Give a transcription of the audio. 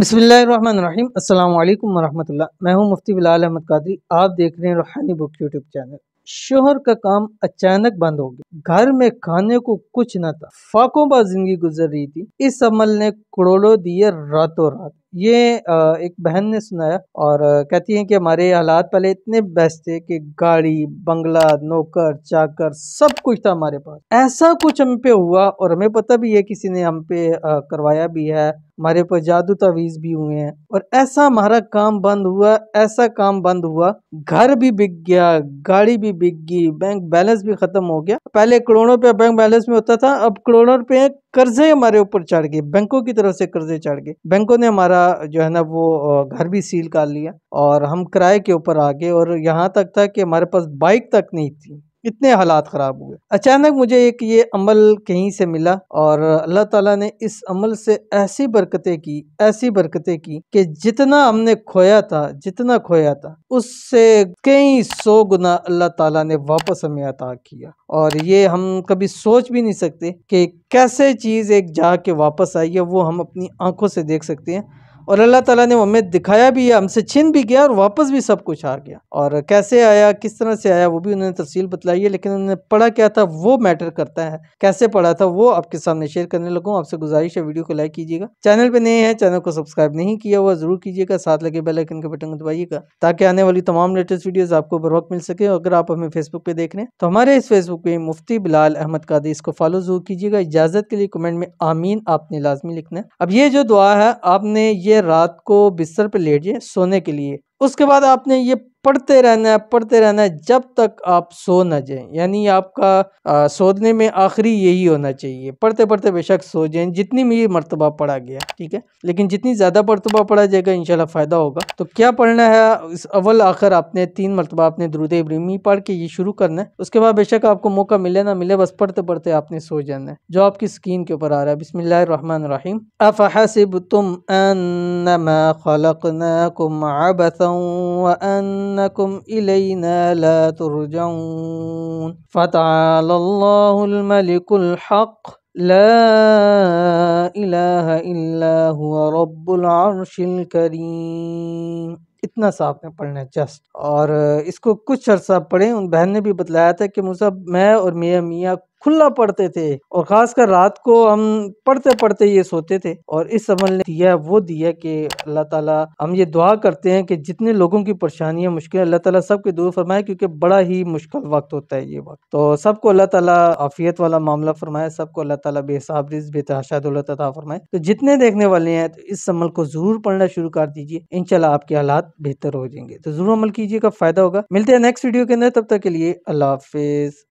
बिस्मिल्लाहिर्रहमानिर्रहीम, अस्सलाम वालेकुम वरहमतुल्लाह। मैं हूं मुफ्ती बिलाल अहमद कादरी। आप देख रहे हैं रोहानी बुक यूट्यूब चैनल। शोहर का काम अचानक बंद हो गया, घर में खाने को कुछ न था, फाकों पर जिंदगी गुजर रही थी। इस अमल ने करोड़ों दिए रातों रात। ये एक बहन ने सुनाया और कहती हैं कि हमारे हालात पहले इतने बेस्ट थे कि गाड़ी, बंगला, नौकर चाकर सब कुछ था हमारे पास। ऐसा कुछ हम पे हुआ और हमें पता भी है, किसी ने हम पे करवाया भी है, हमारे पर जादू तावीज भी हुए हैं। और ऐसा हमारा काम बंद हुआ, ऐसा काम बंद हुआ, घर भी बिक गया, गाड़ी भी बिक गई, बैंक बैलेंस भी खत्म हो गया। पहले करोड़ों रुपया बैंक बैलेंस में होता था, अब करोड़ों रुपये कर्जे हमारे ऊपर चढ़ गए, बैंकों की तरफ से कर्जे चढ़ गए। बैंकों ने हमारा जो है ना वो घर भी सील कर लिया और हम किराए के ऊपर आ गए। और यहाँ तक था कि हमारे पास बाइक तक नहीं थी, इतने हालात ख़राब हुए। अचानक मुझे एक ये अमल कहीं से मिला और अल्लाह ताला ने इस अमल से ऐसी बरकतें की कि जितना हमने खोया था, उससे कई सौ गुना अल्लाह ताला ने वापस हमें अता किया। और ये हम कभी सोच भी नहीं सकते कि कैसे चीज़ एक जा के वापस आई है, वो हम अपनी आँखों से देख सकते हैं। और अल्लाह ताला ने हमें दिखाया भी है, हमसे छिन भी गया और वापस भी सब कुछ आ गया। और कैसे आया, किस तरह से आया, वो भी उन्होंने तफसील बतलाई है, लेकिन उन्होंने पढ़ा क्या था वो मैटर करता है। कैसे पढ़ा था वो आपके सामने शेयर करने लगूँ। आपसे गुजारिश है, वीडियो को लाइक कीजिएगा। चैनल पर नए हैं, चैनल को सब्सक्राइब नहीं किया हुआ ज़रूर कीजिएगा, साथ लगे बेल आइकन के बटन को दबाइएगा ताकि आने वाली तमाम लेटेस्ट वीडियोज़ आपको बर वक्त मिल सके। अगर आप हमें फेसबुक पर देख रहे हैं तो हमारे इस फेसबुक पेज मुफ्ती बिलाल अहमद कादरी, इसको फॉलो जरूर कीजिएगा। इजाज़त के लिए कमेंट में आमीन आपने लाजमी लिखना है। अब ये जो दुआ है, आपने ये रात को बिस्तर पे लेट जाए सोने के लिए, उसके बाद आपने ये पढ़ते रहना है, जब तक आप सो न जाएं। यानी आपका सोने में आखिरी यही होना चाहिए, पढ़ते पढ़ते बेशक सो जाएं, जितनी भी मरतबा पढ़ा गया ठीक है, लेकिन जितनी ज़्यादा मरतबा पढ़ा जाएगा इंशाल्लाह फ़ायदा होगा। तो क्या पढ़ना है, इस अव्वल आखिर आपने 3 मरतबा आपने दुरूद ए इब्राहिमी पढ़ के ये शुरू करना है। उसके बाद बेशक आपको मौका मिले ना मिले, बस पढ़ते पढ़ते आपने सो जाना है, जो आपकी स्क्रीन के ऊपर आ रहा है। बिस्मिल्लाहिर्रहमानिर्रहीम। अफहसिबतुम अन्नमा खलकनाकुम अबथान أنكم إلينا لا ترجعون فتعالى الله الملك الحق لا إله إلا هو رب العرش الكريم। इतना सा आपने पढ़ना है जस्ट। और इसको कुछ अर्सा पढ़े। उन बहन ने भी बतलाया था कि मुझे मैं और मियाँ खुला पढ़ते थे और ख़ासकर रात को हम पढ़ते पढ़ते ये सोते थे। और इस अमल ने दिया वो दिया कि अल्लाह ताला, हम ये दुआ करते हैं कि जितने लोगों की परेशानियाँ मुश्किल अल्लाह ताला सबके दूर फरमाए, क्योंकि बड़ा ही मुश्किल वक्त होता है ये वक्त। तो सबको अल्लाह ताला आफियत वाला मामला फरमाए, सबको अल्लाह ताला बेहिसाब रिज़्क़ बेतहाशा दौलत अता फरमाए। तो जितने देखने वाले हैं तो इस अमल को ज़रूर पढ़ना शुरू कर दीजिए, इंशाल्लाह आपके हालात बेहतर हो जाएंगे। तो ज़रूर अमल कीजिएगा, फ़ायदा होगा। मिलते हैं नेक्स्ट वीडियो के अंदर, तब तक के लिए अल्लाह हाफिज़।